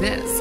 this.